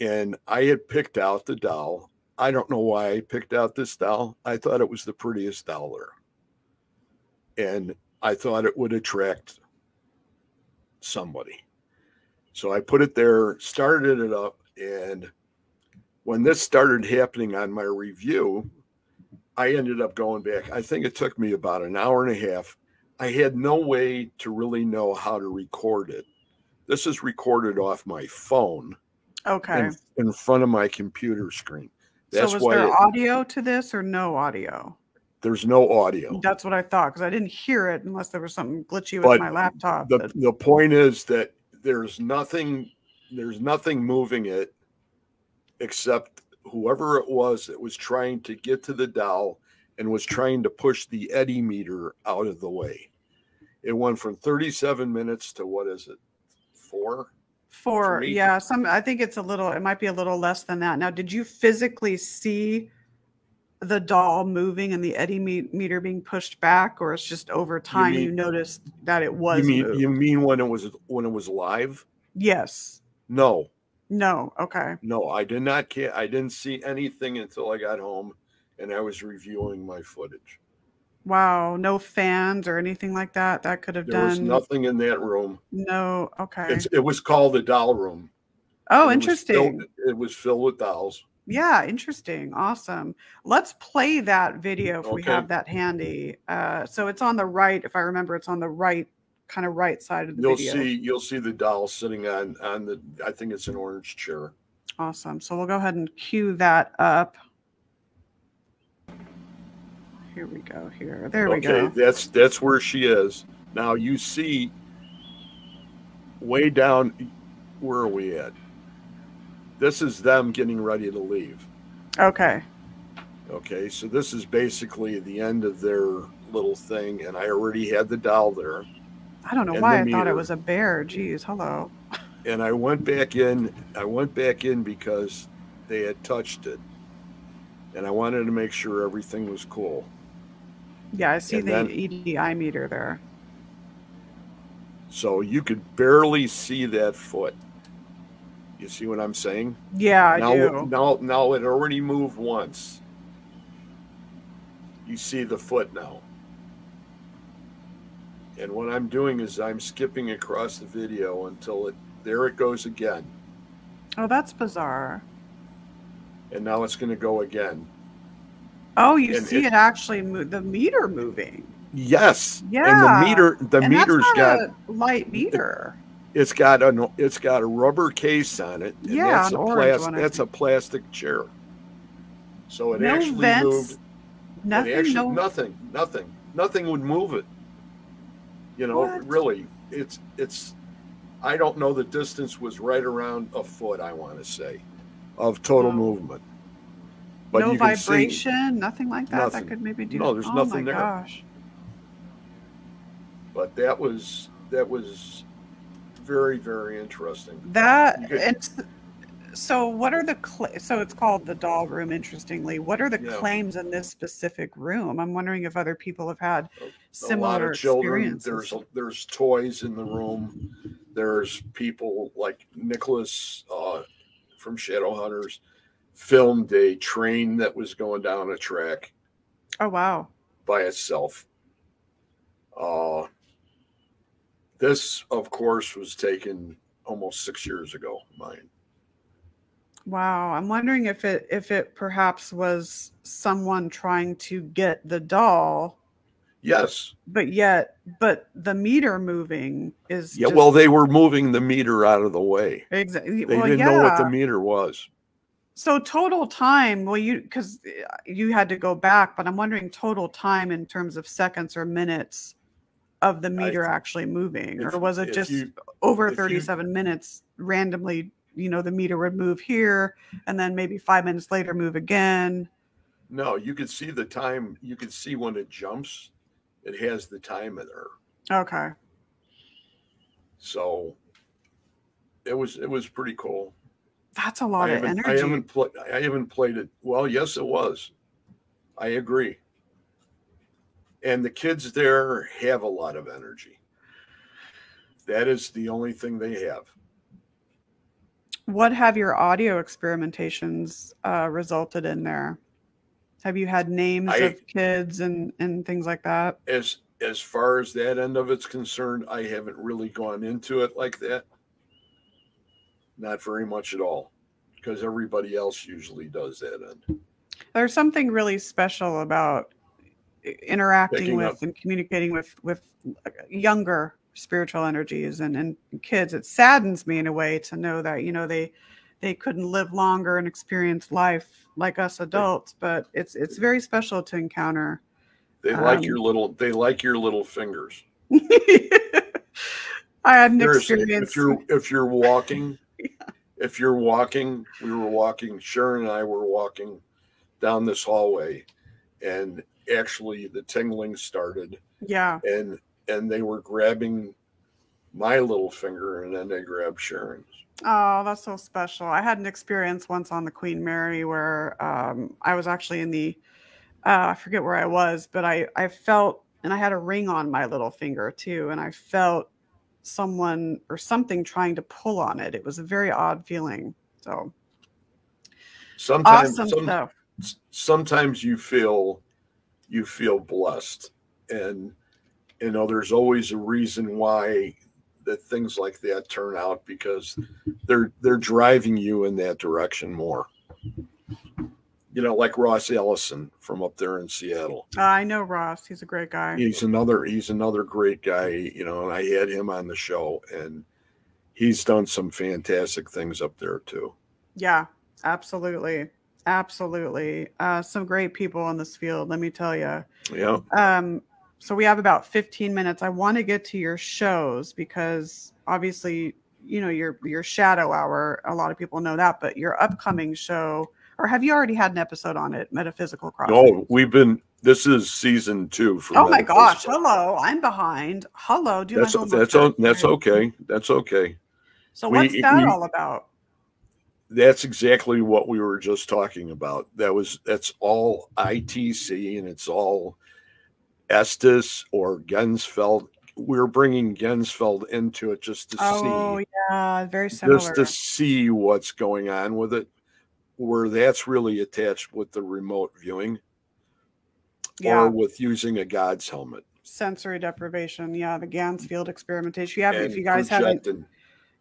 And I had picked out the doll. I don't know why I picked out this doll. I thought it was the prettiest doll there, and I thought it would attract somebody. So I put it there, started it up, and when this started happening on my review, I ended up going back. I think it took me about an hour and a half. I had no way to really know how to record it. This is recorded off my phone. okay, in, in front of my computer screen. That's so was why there it, audio to this or no audio? There's no audio. That's what I thought, because I didn't hear it unless there was something glitchy with but my laptop. The, the point is that there's nothing, there's nothing moving it except whoever it was that was trying to get to the dowel and was trying to push the eddy meter out of the way. It went from thirty-seven minutes to, what is it, four? Four, three? Yeah. Some, I think it's a little, it might be a little less than that. Now, did you physically see the doll moving and the eddy me meter being pushed back, or it's just over time you, mean, you noticed that it was? You mean, moved? You mean when it was when it was live? Yes. No. No. Okay. No, I did not care. I didn't see anything until I got home, and I was reviewing my footage. Wow. No fans or anything like that. That could have there done. There was nothing in that room. No. Okay. It's, it was called the doll room. Oh, interesting. Was filled, it was filled with dolls. Yeah, interesting. Awesome. Let's play that video if okay. we have that handy. Uh, so it's on the right, if I remember, it's on the right, kind of right side of the you'll video. You'll see, you'll see the doll sitting on, on the, I think it's an orange chair. Awesome. So we'll go ahead and cue that up. Here we go here. There okay, we go. Okay, that's, that's where she is. Now you see way down, where are we at? This is them getting ready to leave. Okay. Okay, so this is basically the end of their little thing, and I already had the doll there. I don't know why I thought it was a bear. Jeez, hello. And I went back in. I went back in because they had touched it, and I wanted to make sure everything was cool. Yeah, I see the E D I meter there. So you could barely see that foot. You see what I'm saying? Yeah, I now, do. Now, now it already moved once. You see the foot now. And what I'm doing is I'm skipping across the video until it, there it goes again. Oh, that's bizarre. And now it's going to go again. Oh, you and see it, it actually, move, the meter moving. Yes. Yeah. And the meter, the and meter's that's not got a light meter. The, It's got a it's got a rubber case on it. And yeah, that's, an a, orange plas that's a plastic chair. So it no actually vents, moved. Nothing, actually, no... nothing, nothing, nothing would move it. You know, what? Really, it's it's. I don't know. The distance was right around a foot. I want to say, of total oh. movement. But no you can vibration, see, nothing like that. Nothing. That could maybe do. No, there's oh nothing my there. Gosh. But that was that was. Very, very interesting. That it's so. What are the so it's called the doll room? Interestingly, what are the yeah. claims in this specific room? I'm wondering if other people have had a, similar a lot of children. There's there's toys in the room. There's people like Nicholas uh, from Shadow Hunters filmed a train that was going down a track. Oh wow! By itself. Uh, This, of course, was taken almost six years ago, mine. Wow. I'm wondering if it if it perhaps was someone trying to get the doll. Yes. But yet, but the meter moving is... Yeah, just... well, they were moving the meter out of the way. Exactly. They well, didn't yeah. know what the meter was. So total time, well, you because you had to go back, but I'm wondering total time in terms of seconds or minutes of the meter I, actually moving, if, or was it just you, over thirty-seven you, minutes randomly, you know, the meter would move here and then maybe five minutes later move again? No, you could see the time. You could see when it jumps, it has the time in there. Okay. So it was, it was pretty cool. That's a lot I of energy. I haven't played, I haven't played it. Well, yes, it was. I agree. And the kids there have a lot of energy. That is the only thing they have. What have your audio experimentations uh, resulted in there? Have you had names I, of kids and, and things like that? As, as far as that end of it's concerned, I haven't really gone into it like that. Not very much at all, because everybody else usually does that end. There's something really special about interacting Picking with up. and communicating with with younger spiritual energies and and kids. It saddens me in a way to know that, you know, they they couldn't live longer and experience life like us adults, but it's it's very special to encounter. They like um, your little they like your little fingers. I had an Seriously, experience. If you're if you're walking, yeah. if you're walking, we were walking, Sharon and I were walking down this hallway, and actually the tingling started. Yeah. And and they were grabbing my little finger, and then they grabbed Sharon's. Oh, that's so special. I had an experience once on the Queen Mary where um, I was actually in the, uh, I forget where I was, but I, I felt, and I had a ring on my little finger too, and I felt someone or something trying to pull on it. It was a very odd feeling. So sometimes, awesome some, sometimes you feel, you feel blessed, and you know, there's always a reason why that things like that turn out, because they're they're driving you in that direction more. You know, like Ross Ellison from up there in Seattle. Uh, I know Ross; he's a great guy. He's another he's another great guy. You know, and I had him on the show, and he's done some fantastic things up there too. Yeah, absolutely, absolutely. Uh, some great people in this field, let me tell you. Yeah. Um. So we have about fifteen minutes. I want to get to your shows because obviously, you know, your, your shadow hour, a lot of people know that, but your upcoming show, or have you already had an episode on it? Metaphysical Crossings. Oh, we've been, this is season two. For oh my gosh. Hello. I'm behind. Hello. Do you that's, that's, on, that's okay. That's okay. So we, what's that we, all about? That's exactly what we were just talking about. That was, that's all I T C, and it's all Estes or Ganzfeld. We're bringing Ganzfeld into it just to oh, see. Oh yeah, very similar. Just to see what's going on with it, where that's really attached with the remote viewing, yeah. or with using a God's helmet. Sensory deprivation, yeah, the Ganzfeld experimentation. Yeah, if you guys projecting. haven't,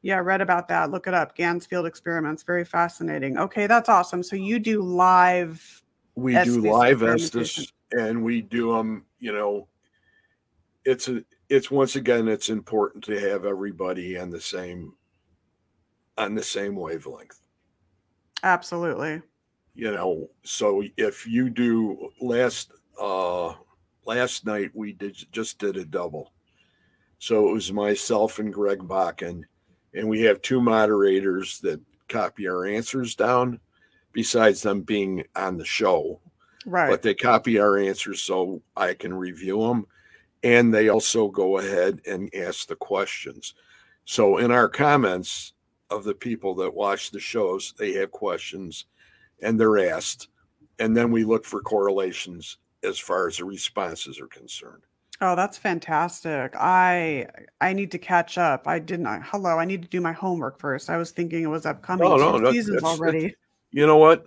yeah, read about that, look it up. Ganzfeld experiments, very fascinating. Okay, that's awesome. So you do live. We Estes do live Estes. And we do them, um, you know, it's a, it's once again, it's important to have everybody on the same, on the same wavelength. Absolutely. You know, so if you do last, uh, last night we did just did a double. So it was myself and Greg Bakken, and we have two moderators that copy our answers down besides them being on the show. Right. But they copy our answers so I can review them. And they also go ahead and ask the questions. So in our comments of the people that watch the shows, they have questions and they're asked. And then we look for correlations as far as the responses are concerned. Oh, that's fantastic. I I need to catch up. I didn't. I, hello, I need to do my homework first. I was thinking it was upcoming no, two no, seasons already. You know what?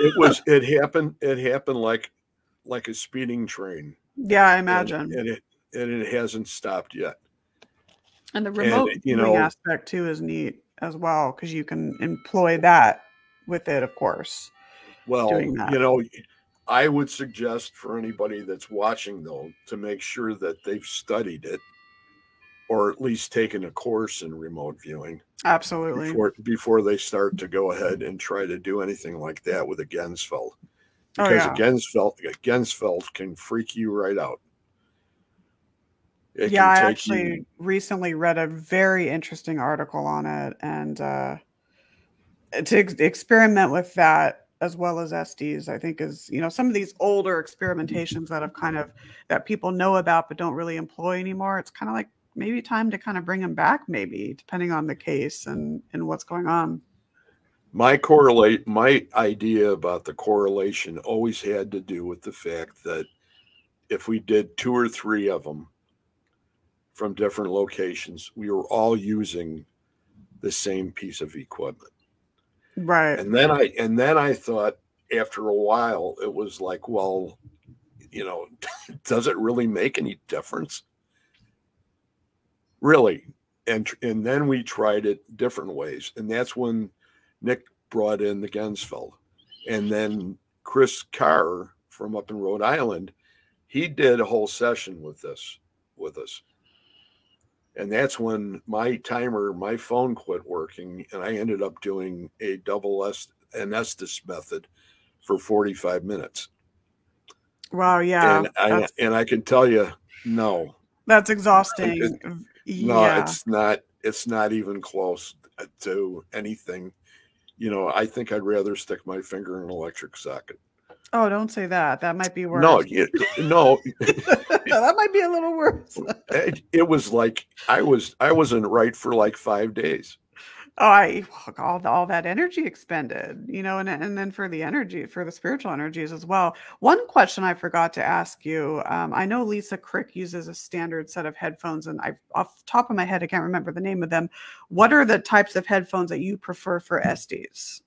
It was, it happened, it happened like, like a speeding train. Yeah, I imagine. And, and it, and it hasn't stopped yet. And the remote and, you know, aspect too is neat as well. 'Cause you can employ that with it, of course. Well, you know, I would suggest for anybody that's watching though, to make sure that they've studied it or at least taken a course in remote viewing. Absolutely. Before, before they start to go ahead and try to do anything like that with a Ganzfeld. Because oh, yeah. a, Ganzfeld, a Ganzfeld can freak you right out. It yeah, I actually you... recently read a very interesting article on it. And uh, to ex experiment with that, as well as Estes, I think is, you know, some of these older experimentations that have kind of, that people know about but don't really employ anymore. It's kind of like, maybe time to kind of bring them back, maybe depending on the case and, and what's going on. My correlate, my idea about the correlation always had to do with the fact that if we did two or three of them from different locations, we were all using the same piece of equipment. Right. And then I, and then I thought after a while, it was like, well, you know, does it really make any difference? Really, and and then we tried it different ways, and that's when Nick brought in the Ganzfeld, and then Chris Carr from up in Rhode Island, he did a whole session with this with us, And that's when my timer, my phone quit working, and I ended up doing a double S, an Estes method for forty-five minutes. Wow, yeah. And I, and I can tell you, no. That's exhausting. It, no, yeah. it's not. It's not even close to anything. You know, I think I'd rather stick my finger in an electric socket. Oh, don't say that. That might be worse. No, you, no. That might be a little worse. it, it was like I was I wasn't right for like five days. Oh, I all all that energy expended, you know, and and then for the energy, for the spiritual energies as well. One question I forgot to ask you. Um, I know Lisa Crick uses a standard set of headphones, and I, off the top of my head, I can't remember the name of them. What are the types of headphones that you prefer for Estes?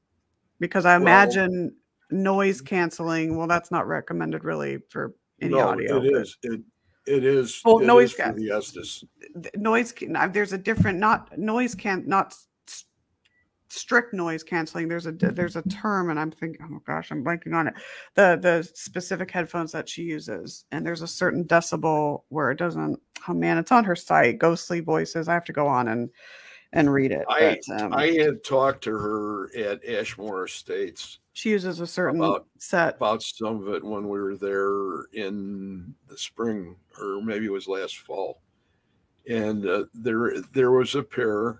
Because I imagine well, noise canceling. Well, that's not recommended really for any no, audio. It is. It, It is. Well, it noise is for the Estes. Noise. There's a different not noise can not. strict noise canceling. There's a there's a term, and I'm thinking, oh gosh, I'm blanking on it. The the specific headphones that she uses, and there's a certain decibel where it doesn't. Oh man, it's on her site. Ghostly Voices. I have to go on and and read it. I but, um, I had talked to her at Ashmore Estates. She uses a certain about, set about some of it when we were there in the spring, or maybe it was last fall, and uh, there there was a pair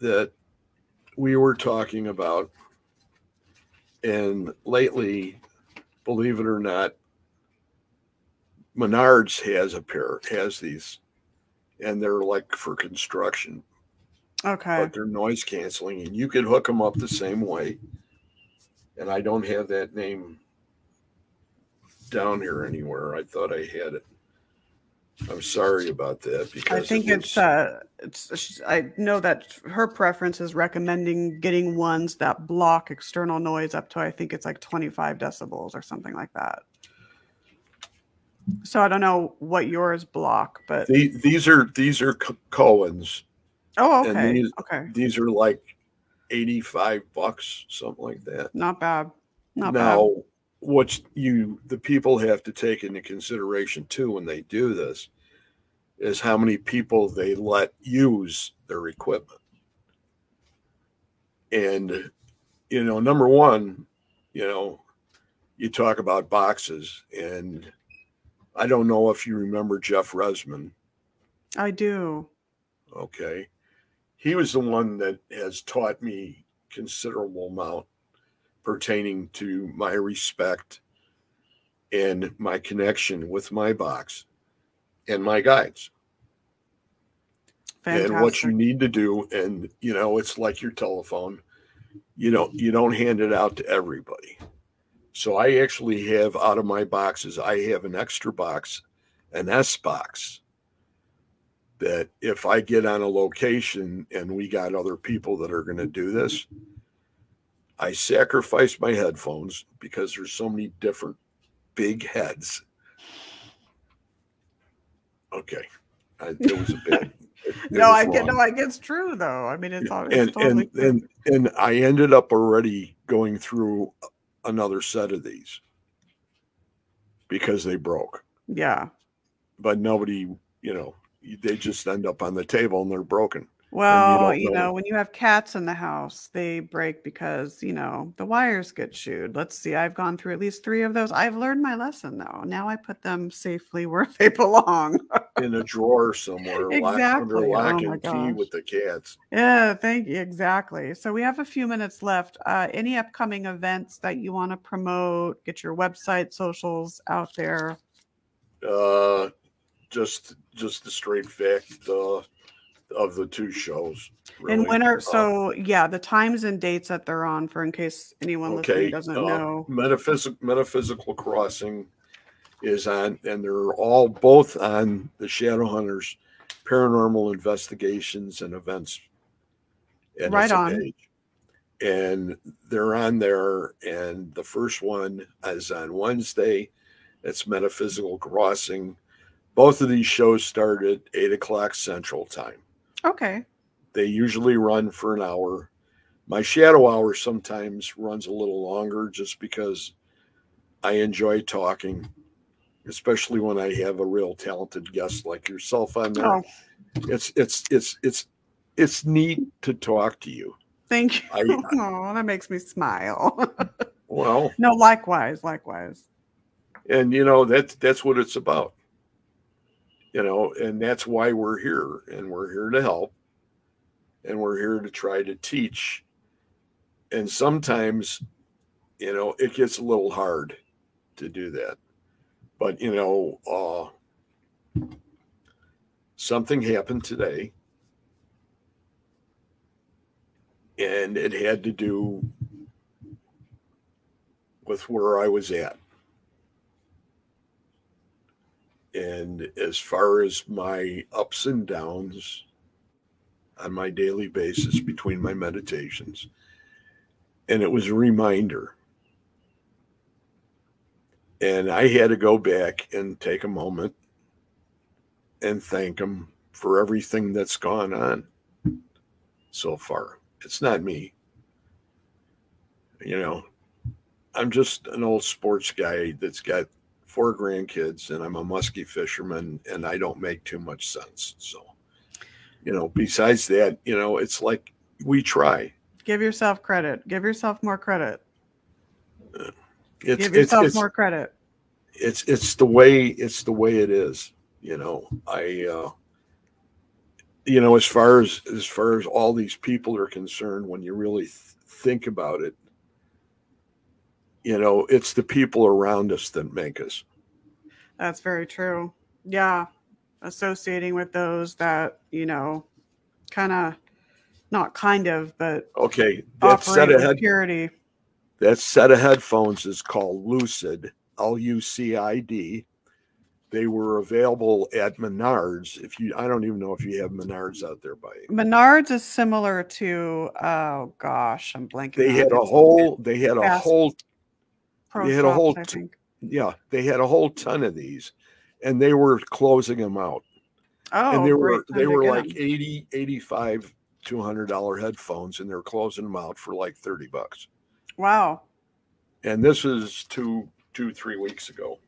that we were talking about. And lately, believe it or not, Menards has a pair, has these, and they're like for construction. Okay. But they're noise canceling, and you can hook them up the same way. And I don't have that name down here anywhere. I thought I had it. I'm sorry about that, because I think it was, it's uh it's she's, I know that her preference is recommending getting ones that block external noise up to, I think it's like twenty-five decibels or something like that. So I don't know what yours block, but the, these are these are Cohen's. Oh, okay. And these, okay. These are like eighty-five bucks, something like that. Not bad. Not now, bad. What you the people have to take into consideration too when they do this is how many people they let use their equipment. And you know, number one, you know, you talk about boxes, and I don't know if you remember Jeff Resman. I do. Okay. He was the one that has taught me considerable amount pertaining to my respect and my connection with my box and my guides. Fantastic. And what you need to do. And, you know, it's like your telephone, you know, you don't hand it out to everybody. So I actually have, out of my boxes, I have an extra box, an S box, that if I get on a location and we got other people that are going to do this, I sacrifice my headphones, because there's so many different big heads. Okay. I, it was a bad. It, no, it I get, no, I get it's true though. I mean, it's, it's and, totally and, and, and I ended up already going through another set of these because they broke. Yeah. But nobody, you know, they just end up on the table and they're broken. Well, you, you know, know when you have cats in the house, they break because, you know, the wires get chewed. Let's see. I've gone through at least three of those. I've learned my lesson, though. Now I put them safely where they belong. In a drawer somewhere. Exactly. Lock, under lock oh, and key with the cats. Yeah, thank you. Exactly. So we have a few minutes left. Uh, any upcoming events that you want to promote? Get your website, socials out there. Uh, just, just the straight fact, uh, of the two shows, really. And when are, so yeah, the times and dates that they're on, for in case anyone okay. listening doesn't uh, know. Metaphysical Metaphysical Crossing is on, and they're all both on the Shadow Hunters Paranormal Investigations and Events. And right on. Page. And they're on there, and the first one is on Wednesday. It's Metaphysical Crossing. Both of these shows start at eight o'clock Central Time. Okay. They usually run for an hour. My shadow hour sometimes runs a little longer just because I enjoy talking. especially when I have a real talented guest like yourself on there. Oh. It's it's it's it's it's neat to talk to you. Thank you. I, I, oh, that makes me smile. Well, no, likewise, likewise. And you know that's that's what it's about. You know, and that's why we're here, and we're here to help, and we're here to try to teach. And sometimes, you know, it gets a little hard to do that. But, you know, uh, something happened today, and it had to do with where I was at. And as far as my ups and downs on my daily basis between my meditations, and it was a reminder. And I had to go back and take a moment and thank him for everything that's gone on so far. It's not me. You know, I'm just an old sports guy that's got four grandkids, and I'm a musky fisherman, and I don't make too much sense. So, you know, besides that, you know, it's like we try. Give yourself credit. Give yourself more credit. Uh, it's, Give yourself it's, more it's, credit. It's it's the way it's the way it is. You know, I uh, you know, as far as as far as all these people are concerned, when you really th think about it, you know, it's the people around us that make us. That's very true. Yeah, associating with those that you know, kind of. Not kind of, but okay. That set of security. That set of headphones is called Lucid, L U C I D. They were available at Menards. If you, I don't even know if you have Menards out there by you. Menards is similar to, oh gosh, I'm blanking. They had a whole. They had a whole. They had a whole. Yeah, they had a whole ton of these, and they were closing them out. Oh, and they were they were like eighty, eighty-five, two hundred dollar headphones, and they're closing them out for like thirty bucks. Wow. And this is two, two, three weeks ago.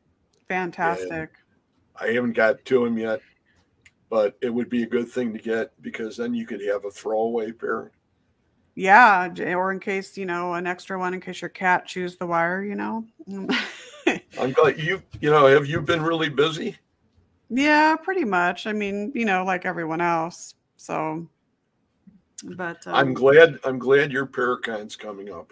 Fantastic. And I haven't got to them yet, but it would be a good thing to get, because then you could have a throwaway pair. Yeah. Or in case, you know, an extra one in case your cat chews the wire, you know. I'm glad you, you know, have you been really busy? Yeah, pretty much. I mean, you know, like everyone else. So But um, I'm glad I'm glad your Paracon's coming up.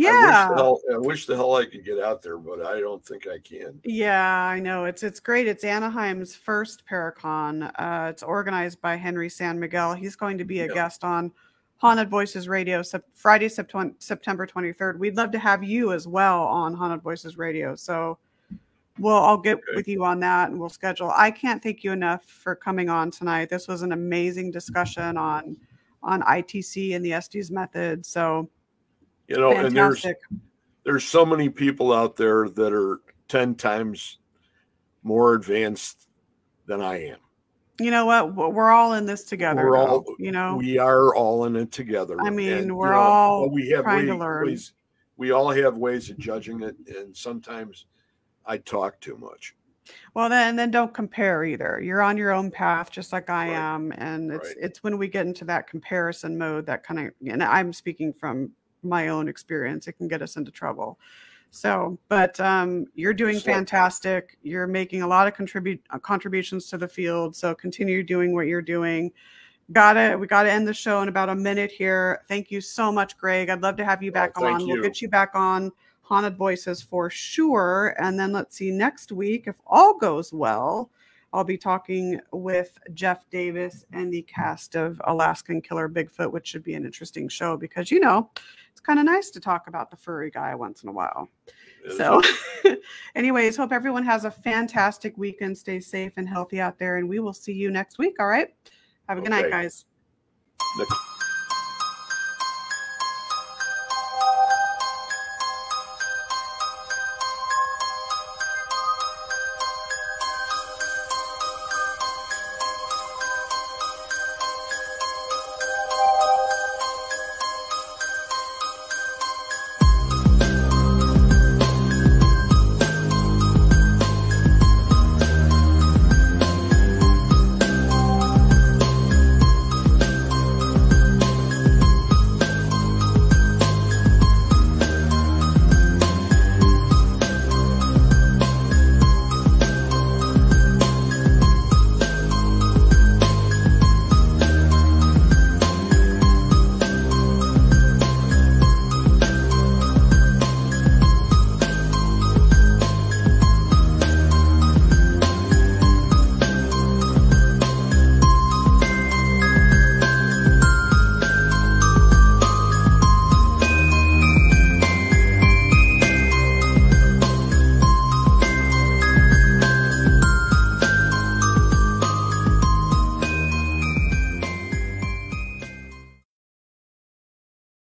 Yeah, I wish, the hell, I wish the hell I could get out there, but I don't think I can. Yeah, I know it's it's great. It's Anaheim's first Paracon. Uh, it's organized by Henry San Miguel. He's going to be a yeah. guest on Haunted Voices Radio Friday, September twenty-third. We'd love to have you as well on Haunted Voices Radio. So, well, I'll get okay. with you on that, and we'll schedule. I can't thank you enough for coming on tonight. This was an amazing discussion on. on I T C and the Estes method. So, you know, fantastic. And there's, there's so many people out there that are ten times more advanced than I am. You know what? We're all in this together. We're all, though, you know, we are all in it together. I mean, and, we're you know, all we have trying ways, to learn. Ways, we all have ways of judging it. And sometimes I talk too much. Well, then, then don't compare either. You're on your own path, just like I right. am. And it's, right. it's when we get into that comparison mode that kind of, and I'm speaking from my own experience, it can get us into trouble. So, but um, you're doing so, fantastic. You're making a lot of contribute uh, contributions to the field. So continue doing what you're doing. Got it. We got to end the show in about a minute here. Thank you so much, Greg. I'd love to have you back oh, on. You. We'll get you back on Haunted Voices for sure. And then let's see, next week, if all goes well, I'll be talking with Jeff Davis and the cast of Alaskan Killer Bigfoot, which should be an interesting show because, you know, it's kind of nice to talk about the furry guy once in a while. So anyways, hope everyone has a fantastic weekend. Stay safe and healthy out there, and we will see you next week. All right. Have a okay. good night, guys. Look.